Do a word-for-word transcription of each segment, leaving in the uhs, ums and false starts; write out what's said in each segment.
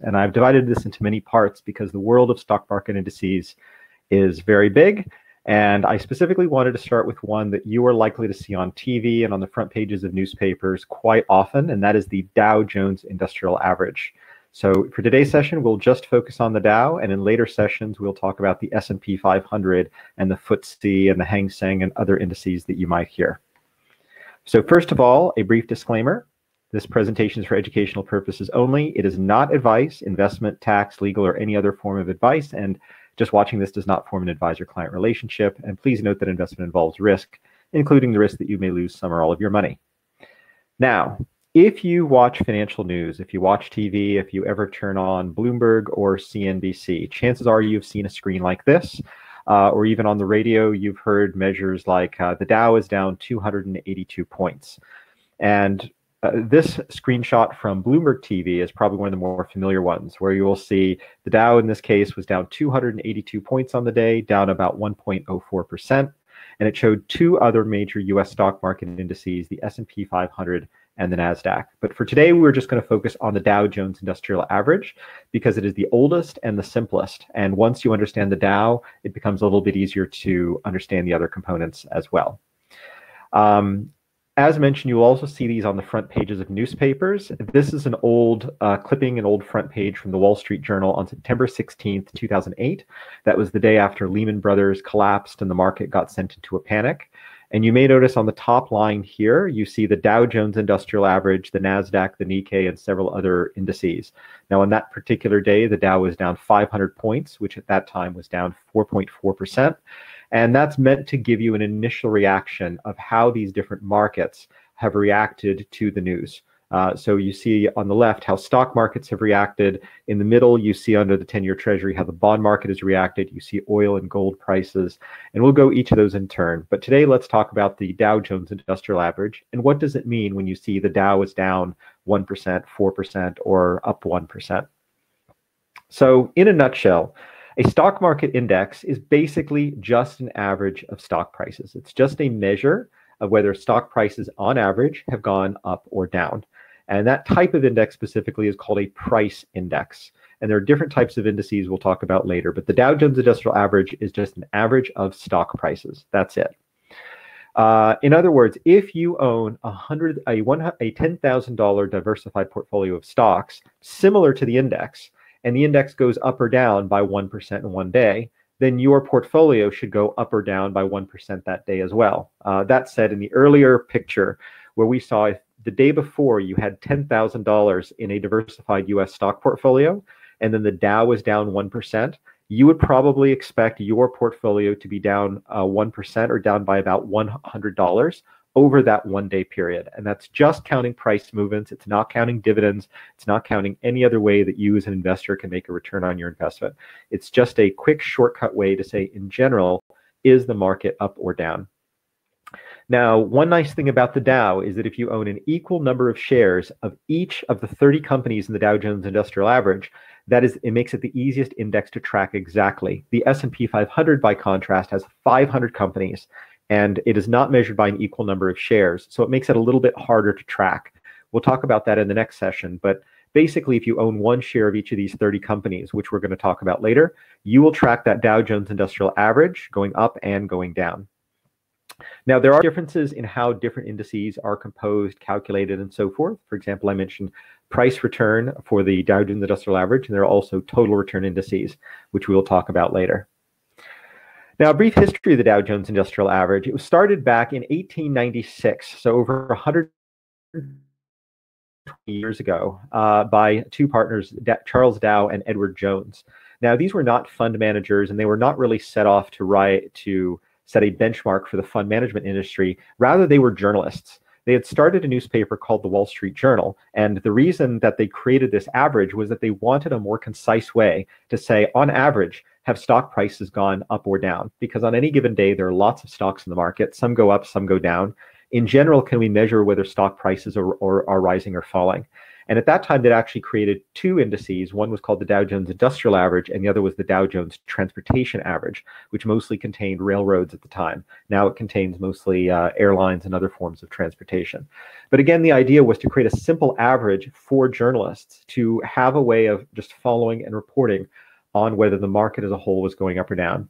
And I've divided this into many parts because the world of stock market indices is very big. And I specifically wanted to start with one that you are likely to see on T V and on the front pages of newspapers quite often, and that is the Dow Jones Industrial Average. So for today's session, we'll just focus on the Dow, and in later sessions, we'll talk about the S and P five hundred and the F T S E and the Hang Seng and other indices that you might hear. So first of all, a brief disclaimer. This presentation is for educational purposes only. It is not advice, investment, tax, legal, or any other form of advice, and just watching this does not form an advisor-client relationship, and please note that investment involves risk, including the risk that you may lose some or all of your money. Now, if you watch financial news, if you watch T V, if you ever turn on Bloomberg or C N B C, chances are you've seen a screen like this, uh, or even on the radio, you've heard measures like uh, the Dow is down two hundred eighty-two points. And Uh, this screenshot from Bloomberg T V is probably one of the more familiar ones, where you will see the Dow in this case was down two hundred eighty-two points on the day, down about one point zero four percent, and it showed two other major U S stock market indices, the S and P five hundred and the NASDAQ. But for today, we're just going to focus on the Dow Jones Industrial Average because it is the oldest and the simplest. And once you understand the Dow, it becomes a little bit easier to understand the other components as well. Um, As mentioned, you'll also see these on the front pages of newspapers. This is an old uh, clipping, an old front page from the Wall Street Journal on September sixteenth, two thousand eight. That was the day after Lehman Brothers collapsed and the market got sent into a panic. And you may notice on the top line here, you see the Dow Jones Industrial Average, the NASDAQ, the Nikkei, and several other indices. Now, on that particular day, the Dow was down five hundred points, which at that time was down four point four percent. And that's meant to give you an initial reaction of how these different markets have reacted to the news. Uh, so you see on the left how stock markets have reacted. In the middle, you see under the ten-year treasury how the bond market has reacted. You see oil and gold prices. And we'll go each of those in turn. But today, let's talk about the Dow Jones Industrial Average. And what does it mean when you see the Dow is down one percent, four percent, or up one percent? So in a nutshell, a stock market index is basically just an average of stock prices. It's just a measure of whether stock prices on average have gone up or down. And that type of index specifically is called a price index. And there are different types of indices we'll talk about later, but the Dow Jones Industrial Average is just an average of stock prices. That's it. Uh, in other words, if you own a hundred, a, a ten thousand dollar diversified portfolio of stocks similar to the index, and the index goes up or down by one percent in one day, then your portfolio should go up or down by one percent that day as well. Uh, that said, in the earlier picture where we saw if the day before you had ten thousand dollars in a diversified U S stock portfolio, and then the Dow was down one percent, you would probably expect your portfolio to be down uh, one percent or down by about one hundred dollars over that one day period. And that's just counting price movements. It's not counting dividends. It's not counting any other way that you as an investor can make a return on your investment. It's just a quick shortcut way to say, in general, is the market up or down? Now, one nice thing about the Dow is that if you own an equal number of shares of each of the thirty companies in the Dow Jones Industrial Average, that is, it makes it the easiest index to track exactly. The S and P five hundred, by contrast, has five hundred companies, and it is not measured by an equal number of shares, so it makes it a little bit harder to track. We'll talk about that in the next session, but basically if you own one share of each of these thirty companies, which we're going to talk about later, you will track that Dow Jones Industrial Average going up and going down. Now, there are differences in how different indices are composed, calculated, and so forth. For example, I mentioned price return for the Dow Jones Industrial Average, and there are also total return indices, which we will talk about later. Now, a brief history of the Dow Jones Industrial Average. It was started back in eighteen ninety-six, so over one hundred years ago, uh, by two partners, Charles Dow and Edward Jones. Now, these were not fund managers, and they were not really set off to write, to set a benchmark for the fund management industry. Rather, they were journalists. They had started a newspaper called the Wall Street Journal, and the reason that they created this average was that they wanted a more concise way to say, on average, have stock prices gone up or down? Because on any given day, there are lots of stocks in the market. Some go up, some go down. In general, can we measure whether stock prices are, are, are rising or falling? And at that time, that actually created two indices. One was called the Dow Jones Industrial Average, and the other was the Dow Jones Transportation Average, which mostly contained railroads at the time. Now it contains mostly uh, airlines and other forms of transportation. But again, the idea was to create a simple average for journalists to have a way of just following and reporting on whether the market as a whole was going up or down.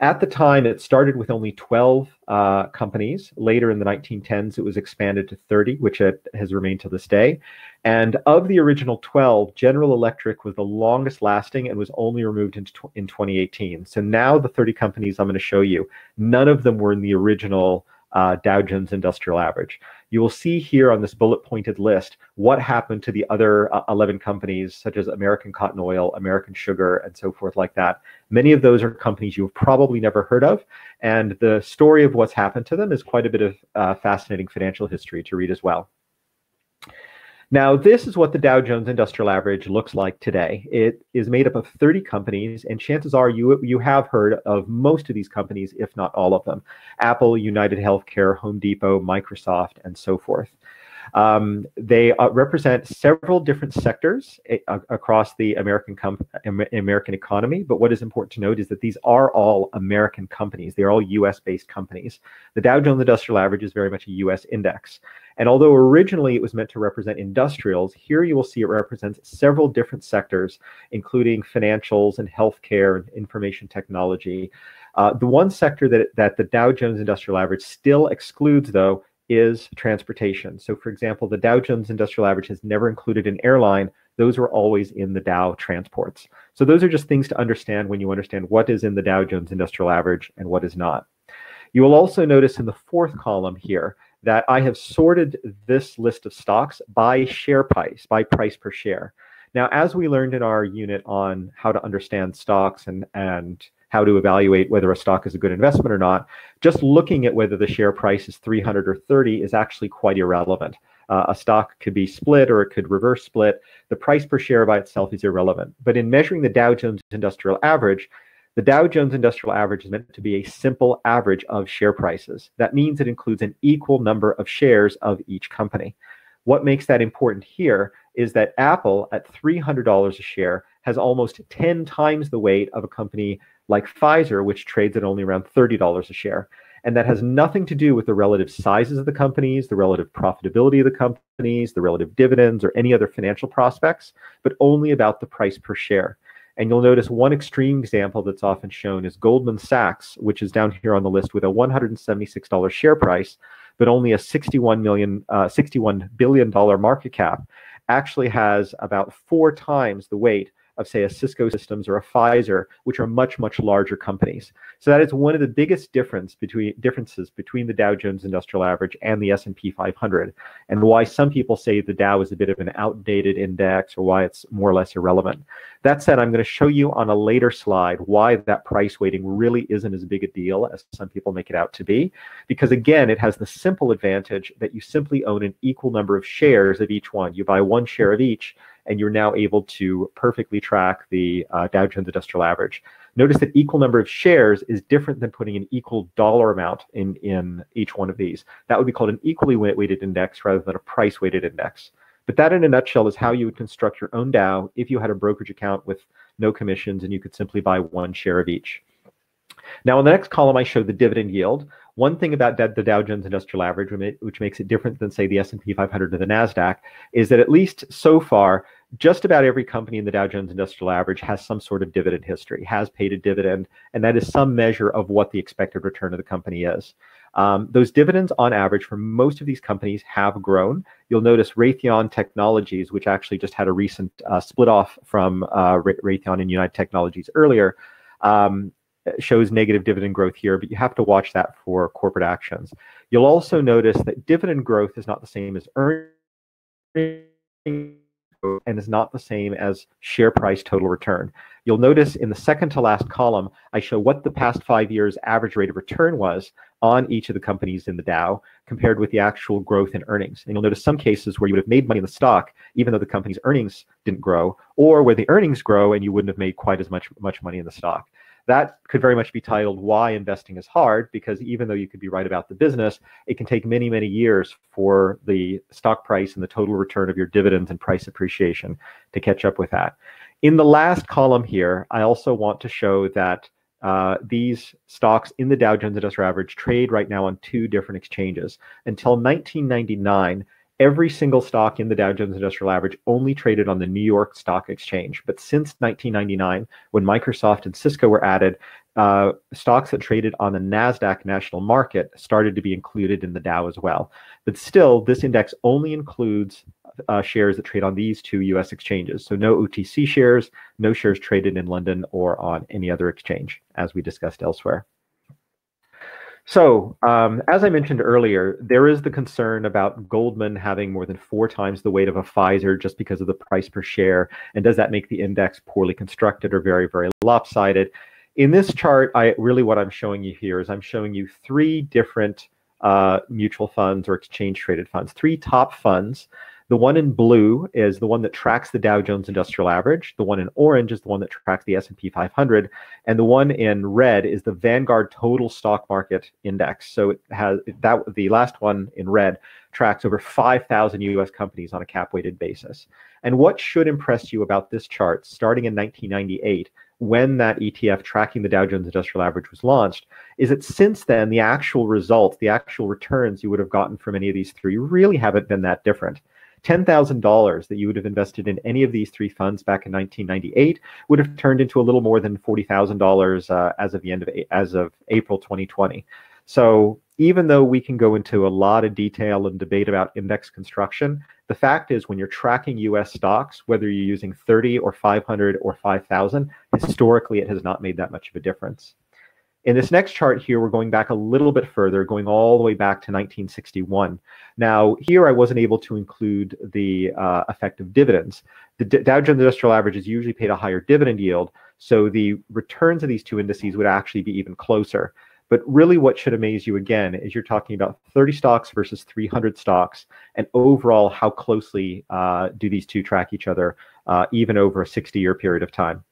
At the time, it started with only twelve uh, companies. Later in the nineteen tens, it was expanded to thirty, which it has remained to this day. And of the original twelve, General Electric was the longest lasting and was only removed in, in twenty eighteen. So now the thirty companies I'm going to show you, none of them were in the original uh, Dow Jones Industrial Average. You will see here on this bullet pointed list what happened to the other uh, eleven companies, such as American Cotton Oil, American Sugar, and so forth like that. Many of those are companies you've probably never heard of, and the story of what's happened to them is quite a bit of uh, fascinating financial history to read as well. Now, this is what the Dow Jones Industrial Average looks like today. It is made up of thirty companies, and chances are you, you have heard of most of these companies, if not all of them. Apple, United Healthcare, Home Depot, Microsoft, and so forth. Um, they uh, represent several different sectors uh, across the American, American economy, but what is important to note is that these are all American companies. They're all U S-based companies. The Dow Jones Industrial Average is very much a U S index. And although originally it was meant to represent industrials, here you will see it represents several different sectors, including financials and healthcare and information technology. Uh, the one sector that, that the Dow Jones Industrial Average still excludes, though, is transportation. So for example, the Dow Jones Industrial Average has never included an airline. Those were always in the Dow Transports. So those are just things to understand when you understand what is in the Dow Jones Industrial Average and what is not. You will also notice in the fourth column here that I have sorted this list of stocks by share price, by price per share. Now, as we learned in our unit on how to understand stocks and, and how to evaluate whether a stock is a good investment or not, just looking at whether the share price is three hundred or thirty is actually quite irrelevant. Uh, a stock could be split or it could reverse split. The price per share by itself is irrelevant. But in measuring the Dow Jones Industrial Average, the Dow Jones Industrial Average is meant to be a simple average of share prices. That means it includes an equal number of shares of each company. What makes that important here is that Apple at three hundred dollars a share has almost ten times the weight of a company like Pfizer, which trades at only around thirty dollars a share. And that has nothing to do with the relative sizes of the companies, the relative profitability of the companies, the relative dividends, or any other financial prospects, but only about the price per share. And you'll notice one extreme example that's often shown is Goldman Sachs, which is down here on the list with a one hundred seventy-six dollars share price, but only a sixty-one billion dollar market cap, actually has about four times the weight of, say, a Cisco Systems or a Pfizer, which are much, much larger companies. So that is one of the biggest difference between, differences between the Dow Jones Industrial Average and the S and P five hundred, and why some people say the Dow is a bit of an outdated index or why it's more or less irrelevant. That said, I'm going to show you on a later slide why that price weighting really isn't as big a deal as some people make it out to be, because again, it has the simple advantage that you simply own an equal number of shares of each one. You buy one share of each, and you're now able to perfectly track the uh, Dow Jones Industrial Average. Notice that equal number of shares is different than putting an equal dollar amount in, in each one of these. That would be called an equally weighted index rather than a price-weighted index. But that, in a nutshell, is how you would construct your own Dow if you had a brokerage account with no commissions and you could simply buy one share of each. Now, in the next column, I show the dividend yield. One thing about the Dow Jones Industrial Average, which makes it different than, say, the S and P five hundred or the NASDAQ, is that at least so far, just about every company in the Dow Jones Industrial Average has some sort of dividend history, has paid a dividend, and that is some measure of what the expected return of the company is. Um, those dividends, on average, for most of these companies have grown. You'll notice Raytheon Technologies, which actually just had a recent uh, split off from uh, Ray Raytheon and United Technologies earlier, um, shows negative dividend growth here, but you have to watch that for corporate actions. You'll also notice that dividend growth is not the same as earnings and is not the same as share price total return. You'll notice in the second to last column, I show what the past five years average rate of return was on each of the companies in the Dow compared with the actual growth in earnings. And you'll notice some cases where you would have made money in the stock, even though the company's earnings didn't grow, or where the earnings grow and you wouldn't have made quite as much, much money in the stock. That could very much be titled "Why Investing is Hard," because even though you could be right about the business, it can take many, many years for the stock price and the total return of your dividends and price appreciation to catch up with that. In the last column here, I also want to show that uh, these stocks in the Dow Jones Industrial Average trade right now on two different exchanges. Until nineteen ninety-nine, every single stock in the Dow Jones Industrial Average only traded on the New York Stock Exchange. But since nineteen ninety-nine, when Microsoft and Cisco were added, uh, stocks that traded on the NASDAQ national market started to be included in the Dow as well. But still, this index only includes uh, shares that trade on these two U S exchanges. So no O T C shares, no shares traded in London or on any other exchange, as we discussed elsewhere. So, um, as I mentioned earlier, there is the concern about Goldman having more than four times the weight of a Pfizer just because of the price per share. And does that make the index poorly constructed or very, very lopsided? In this chart, I really what I'm showing you here is I'm showing you three different uh, mutual funds or exchange traded funds, three top funds. The one in blue is the one that tracks the Dow Jones Industrial Average. The one in orange is the one that tracks the S and P five hundred. And the one in red is the Vanguard Total Stock Market Index. So it has that the last one in red tracks over five thousand U S companies on a cap-weighted basis. And what should impress you about this chart, starting in nineteen ninety-eight, when that E T F tracking the Dow Jones Industrial Average was launched, is that since then, the actual results, the actual returns you would have gotten from any of these three really haven't been that different. ten thousand dollars that you would have invested in any of these three funds back in nineteen ninety-eight would have turned into a little more than forty thousand dollars uh, as of the end of as of April twenty twenty. So even though we can go into a lot of detail and debate about index construction, the fact is when you're tracking U S stocks, whether you're using thirty or five hundred or five thousand, historically it has not made that much of a difference. In this next chart here, we're going back a little bit further, going all the way back to nineteen sixty-one. Now, here I wasn't able to include the uh, effect of dividends. The D Dow Jones Industrial Average is usually paid a higher dividend yield, so the returns of these two indices would actually be even closer. But really what should amaze you again is you're talking about thirty stocks versus three hundred stocks, and overall how closely uh, do these two track each other, uh, even over a sixty-year period of time.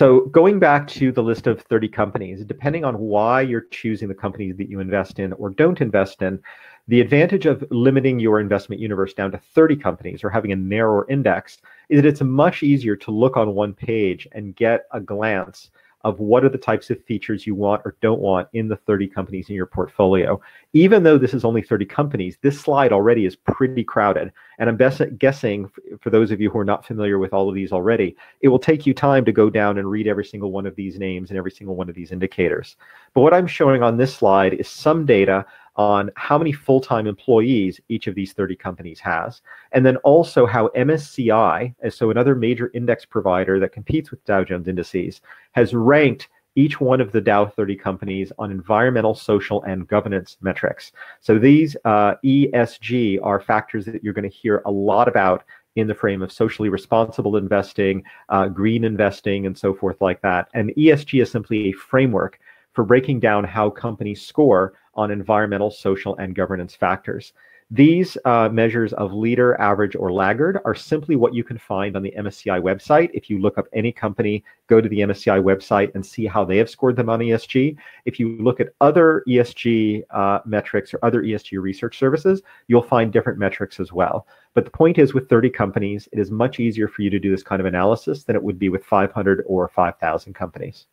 So going back to the list of thirty companies, depending on why you're choosing the companies that you invest in or don't invest in, the advantage of limiting your investment universe down to thirty companies or having a narrower index is that it's much easier to look on one page and get a glance of what are the types of features you want or don't want in the thirty companies in your portfolio. Even though this is only thirty companies, this slide already is pretty crowded. And I'm best at guessing, for those of you who are not familiar with all of these already, it will take you time to go down and read every single one of these names and every single one of these indicators. But what I'm showing on this slide is some data on how many full-time employees each of these thirty companies has, and then also how M S C I, so another major index provider that competes with Dow Jones indices, has ranked each one of the Dow thirty companies on environmental, social, and governance metrics. So these uh, E S G are factors that you're going to hear a lot about in the frame of socially responsible investing, uh, green investing, and so forth like that. And E S G is simply a framework for breaking down how companies score on environmental, social, and governance factors. These uh, measures of leader, average, or laggard are simply what you can find on the M S C I website. If you look up any company, go to the M S C I website and see how they have scored them on E S G. If you look at other E S G uh, metrics or other E S G research services, you'll find different metrics as well. But the point is, with thirty companies, it is much easier for you to do this kind of analysis than it would be with five hundred or five thousand companies.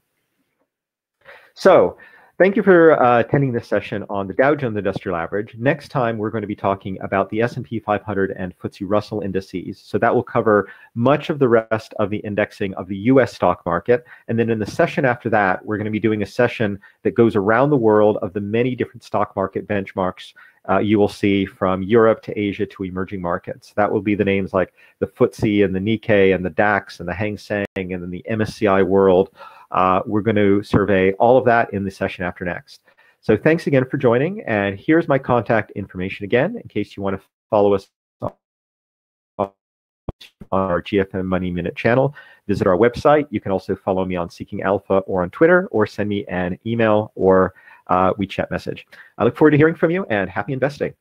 So, thank you for uh, attending this session on the Dow Jones Industrial Average. Next time, we're going to be talking about the S and P five hundred and footsie Russell indices. So that will cover much of the rest of the indexing of the U S stock market. And then in the session after that, we're going to be doing a session that goes around the world of the many different stock market benchmarks uh, you will see from Europe to Asia to emerging markets. That will be the names like the footsie and the Nikkei and the DAX and the Hang Seng and then the M S C I World. Uh, we're going to survey all of that in the session after next. So thanks again for joining. And here's my contact information again, in case you want to follow us on our G F M Money Minute channel. Visit our website. You can also follow me on Seeking Alpha or on Twitter, or send me an email or uh, WeChat message. I look forward to hearing from you, and happy investing.